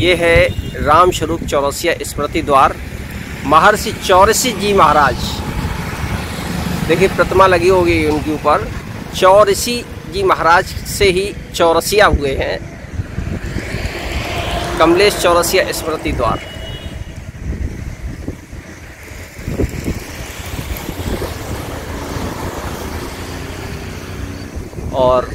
ये है रामस्वरूप चौरसिया स्मृति द्वार, महर्षि चौरसी जी महाराज। देखिए प्रतिमा लगी होगी उनके ऊपर, चौरसी जी महाराज से ही चौरसिया हुए हैं। कमलेश चौरसिया स्मृति द्वार। और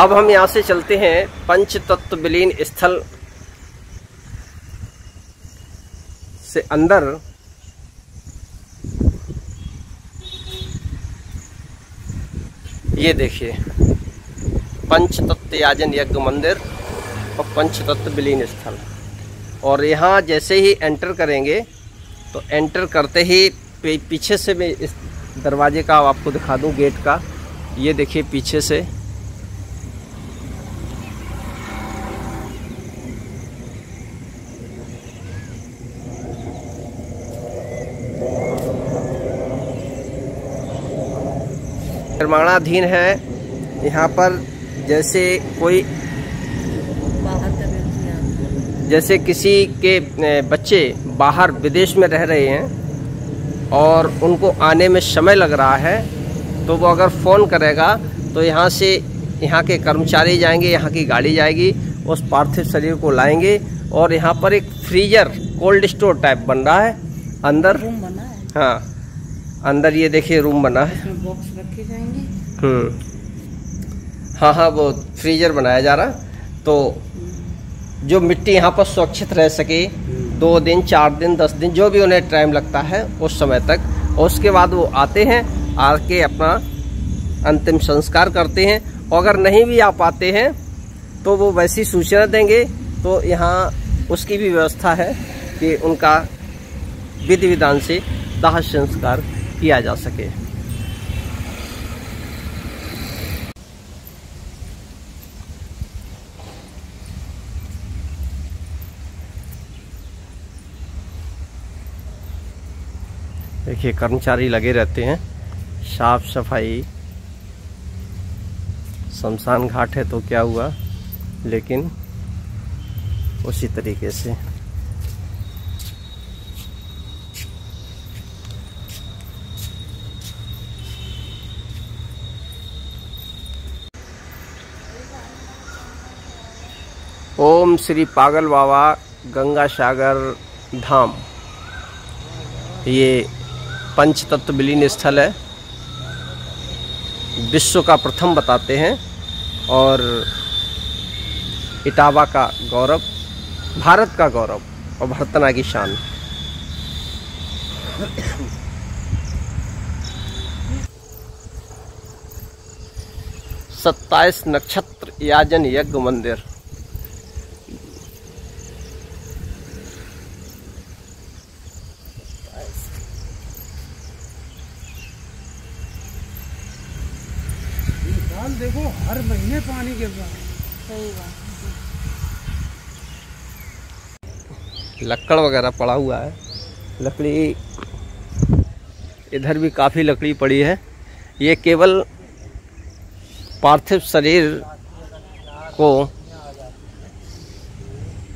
अब हम यहाँ से चलते हैं पंच तत्व विलीन स्थल से अंदर। ये देखिए पंच तत्व याजन यज्ञ मंदिर और पंच तत्व विलीन स्थल। और यहाँ जैसे ही एंटर करेंगे तो एंटर करते ही पीछे से मैं इस दरवाजे का आपको दिखा दूँ, गेट का। ये देखिए पीछे से निर्माणाधीन है। यहाँ पर जैसे कोई जैसे किसी के बच्चे बाहर विदेश में रह रहे हैं और उनको आने में समय लग रहा है, तो वो अगर फ़ोन करेगा तो यहाँ से यहाँ के कर्मचारी जाएंगे, यहाँ की गाड़ी जाएगी, उस पार्थिव शरीर को लाएंगे। और यहाँ पर एक फ्रीजर कोल्ड स्टोर टाइप बन रहा है अंदर, रूम बना है। हाँ, अंदर ये देखिए रूम बना है, इसमें बॉक्स रखे जाएंगे। हाँ, वो फ्रीजर बनाया जा रहा, तो जो मिट्टी यहाँ पर सुरक्षित रह सके 2 दिन 4 दिन 10 दिन जो भी उन्हें टाइम लगता है उस समय तक। और उसके बाद वो आते हैं, आके अपना अंतिम संस्कार करते हैं। और अगर नहीं भी आ पाते हैं तो वो वैसी सूचना देंगे, तो यहाँ उसकी भी व्यवस्था है कि उनका विधि विधान से दाह संस्कार किया जा सके। देखिए कर्मचारी लगे रहते हैं, साफ सफाई। शमशान घाट है तो क्या हुआ, लेकिन उसी तरीके से। ओम श्री पागल बाबा गंगा सागर धाम, ये पंच तत्व विलीन स्थल है, विश्व का प्रथम बताते हैं। और इटावा का गौरव, भारत का गौरव और भरतनाट्य की शान। सत्ताईस नक्षत्र याजन यज्ञ मंदिर। देखो हर महीने पानी गिर रहा है, सही बात। लकड़ वगैरह पड़ा हुआ है, लकड़ी इधर भी काफ़ी लकड़ी पड़ी है। ये केवल पार्थिव शरीर को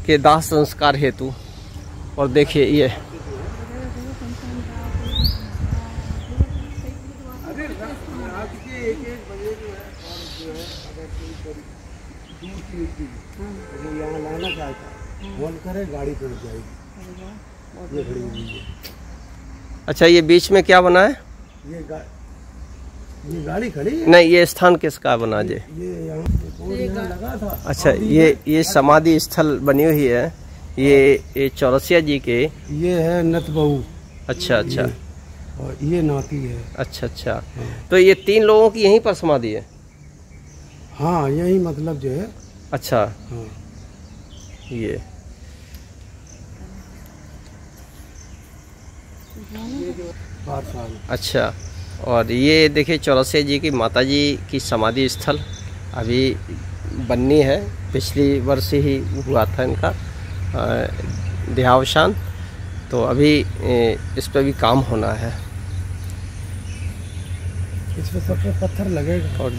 के दाह संस्कार हेतु। और देखिए ये गाड़ी पर जाएगी, ये खड़ी हुई है। अच्छा, ये बीच में क्या बना है? ये गाड़ी खड़ी है? नहीं, ये स्थान किसका बना जे? ये लगा था। अच्छा, ये समाधि स्थल बनी हुई है, ये चौरसिया जी के। ये है नत बहू। अच्छा, और ये नाती है। अच्छा, तो ये 3 लोगों की यहीं पर समाधि है? हाँ, यही मतलब जो है। अच्छा, ये। अच्छा, और ये देखिए चौरसिया जी की माताजी की समाधि स्थल अभी बननी है, पिछली वर्ष ही हुआ था इनका देहावसान, तो अभी इस पर भी काम होना है। इस पर सब पे पत्थर लगेगा। और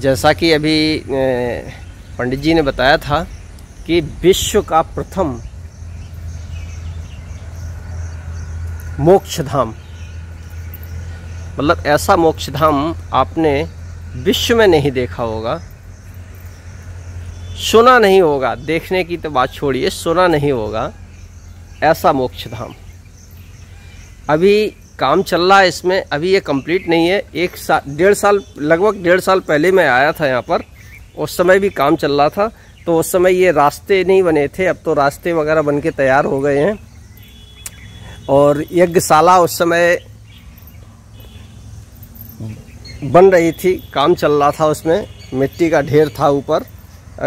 जैसा कि अभी पंडित जी ने बताया था कि विश्व का प्रथम मोक्ष धाम, मतलब ऐसा मोक्ष धाम आपने विश्व में नहीं देखा होगा, सुना नहीं होगा, देखने की तो बात छोड़िए, सुना नहीं होगा ऐसा मोक्ष धाम। अभी काम चल रहा है इसमें, अभी ये कंप्लीट नहीं है। एक साल लगभग डेढ़ साल पहले मैं आया था यहाँ पर, उस समय भी काम चल रहा था, तो उस समय ये रास्ते नहीं बने थे, अब तो रास्ते वगैरह बन के तैयार हो गए हैं। और यज्ञशाला उस समय बन रही थी, काम चल रहा था, उसमें मिट्टी का ढेर था ऊपर।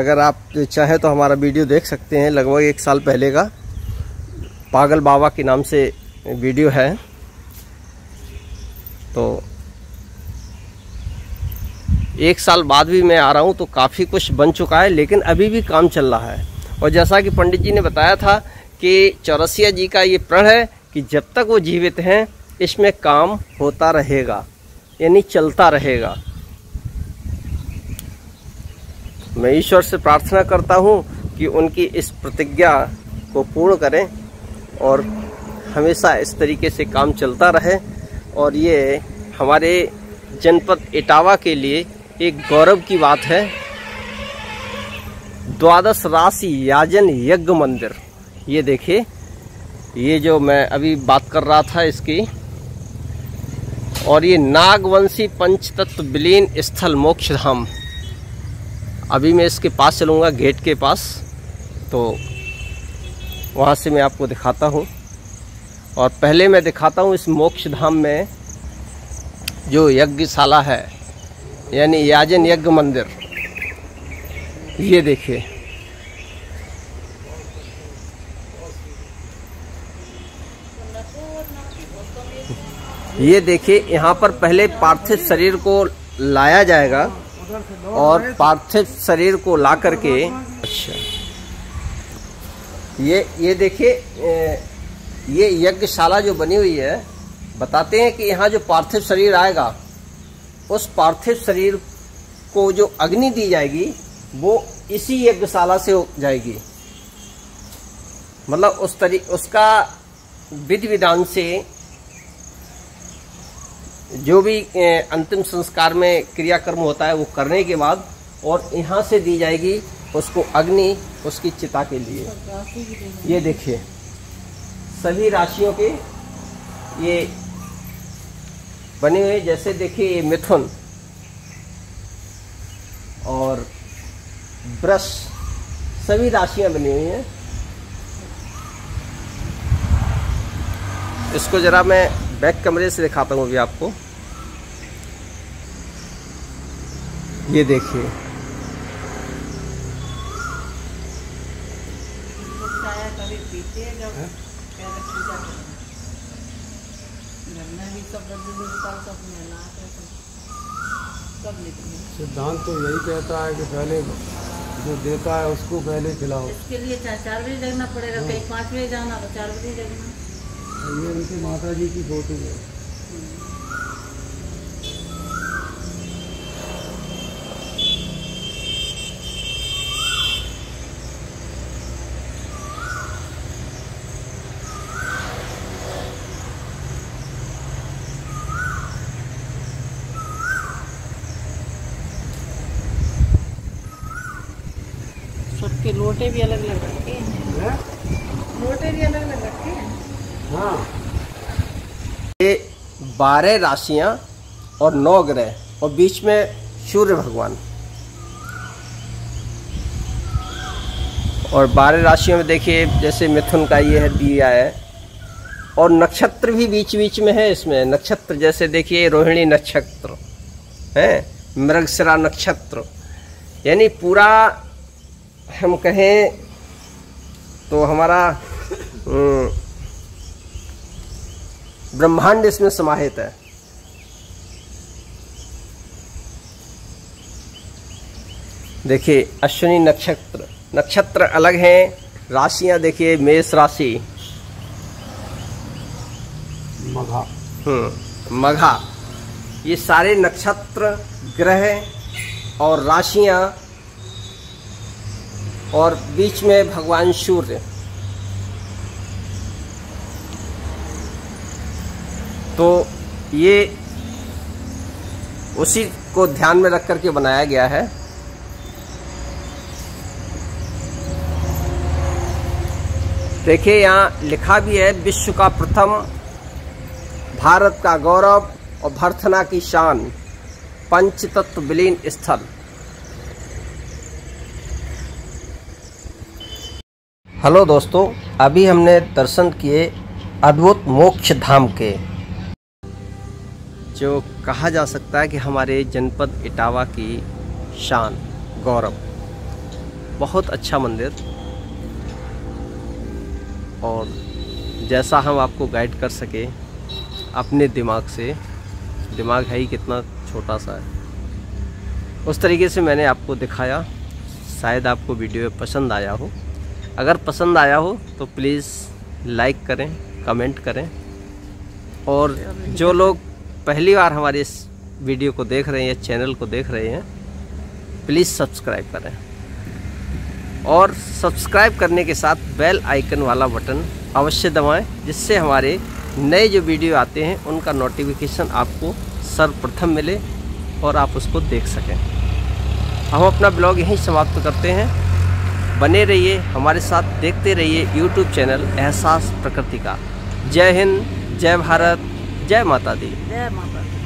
अगर आप चाहे तो हमारा वीडियो देख सकते हैं, लगभग एक साल पहले का, पागल बाबा के नाम से वीडियो है। तो एक साल बाद भी मैं आ रहा हूँ तो काफ़ी कुछ बन चुका है, लेकिन अभी भी काम चल रहा है। और जैसा कि पंडित जी ने बताया था कि चौरसिया जी का ये प्रण है कि जब तक वो जीवित हैं इसमें काम होता रहेगा, यानी चलता रहेगा। मैं ईश्वर से प्रार्थना करता हूँ कि उनकी इस प्रतिज्ञा को पूर्ण करें और हमेशा इस तरीके से काम चलता रहे, और ये हमारे जनपद इटावा के लिए एक गौरव की बात है। द्वादश राशि याजन यज्ञ मंदिर, ये देखिए, ये जो मैं अभी बात कर रहा था इसकी, और ये नागवंशी पंच तत्व विलीन स्थल मोक्ष धाम। अभी मैं इसके पास चलूँगा, गेट के पास, तो वहाँ से मैं आपको दिखाता हूँ। और पहले मैं दिखाता हूँ इस मोक्ष धाम में जो यज्ञशाला है, यानी याजन यज्ञ मंदिर। ये देखिए, ये देखिए, यहाँ पर पहले पार्थिव शरीर को लाया जाएगा, और पार्थिव शरीर को ला करके, अच्छा ये देखिए, ये यज्ञशाला जो बनी हुई है, बताते हैं कि यहाँ जो पार्थिव शरीर आएगा उस पार्थिव शरीर को जो अग्नि दी जाएगी वो इसी यज्ञशाला से हो जाएगी। मतलब उसका विधि विधान से जो भी अंतिम संस्कार में क्रियाकर्म होता है वो करने के बाद, और यहाँ से दी जाएगी उसको अग्नि, उसकी चिता के लिए। ये देखिए, सभी राशियों के ये बने हुए, जैसे देखिए ये मिथुन और वृष, सभी राशियाँ बनी हुई हैं। इसको जरा मैं बैक कैमरे से दिखाता हूँ अभी आपको। ये देखिए, सिद्धांत तो यही कहता है कि पहले जो देता है उसको पहले खिलाओ। इसके लिए 4 बजे देखना पड़ेगा, कहीं 5 बजे जाना, 4 बजे देखना। ये उनकी माता जी की फोटो है। सबके लोटे भी अलग अलग रखे हैं, लोटे भी अलग अलग रखे हैं। हाँ, ये 12 राशियाँ और 9 ग्रह, और बीच में सूर्य भगवान। और 12 राशियों में देखिए, जैसे मिथुन का ये है, दिया है, और नक्षत्र भी बीच बीच में है। इसमें नक्षत्र जैसे देखिए, रोहिणी नक्षत्र है, मृगशिरा नक्षत्र, यानी पूरा हम कहें तो हमारा ब्रह्मांड इसमें समाहित है। देखिए, अश्विनी नक्षत्र, नक्षत्र अलग हैं, राशियां देखिए, मेष राशि, मघा, मघा, ये सारे नक्षत्र, ग्रह और राशियां और बीच में भगवान सूर्य। तो ये उसी को ध्यान में रख करके बनाया गया है। देखिए यहाँ लिखा भी है, विश्व का प्रथम, भारत का गौरव और भर्तना की शान, पंच तत्व विलीन स्थल। हेलो दोस्तों, अभी हमने दर्शन किए अद्भुत मोक्ष धाम के, जो कहा जा सकता है कि हमारे जनपद इटावा की शान, गौरव। बहुत अच्छा मंदिर, और जैसा हम आपको गाइड कर सके अपने दिमाग से, दिमाग है ही कितना छोटा सा है, उस तरीके से मैंने आपको दिखाया। शायद आपको वीडियो पसंद आया हो। अगर पसंद आया हो तो प्लीज़ लाइक करें, कमेंट करें, और जो लोग पहली बार हमारे इस वीडियो को देख रहे हैं या चैनल को देख रहे हैं, प्लीज़ सब्सक्राइब करें, और सब्सक्राइब करने के साथ बेल आइकन वाला बटन अवश्य दबाएं, जिससे हमारे नए जो वीडियो आते हैं उनका नोटिफिकेशन आपको सर्वप्रथम मिले और आप उसको देख सकें। हम अपना ब्लॉग यहीं समाप्त करते हैं। बने रहिए हमारे साथ, देखते रहिए यूट्यूब चैनल एहसास प्रकृति का। जय हिंद, जय भारत, जय माता दी।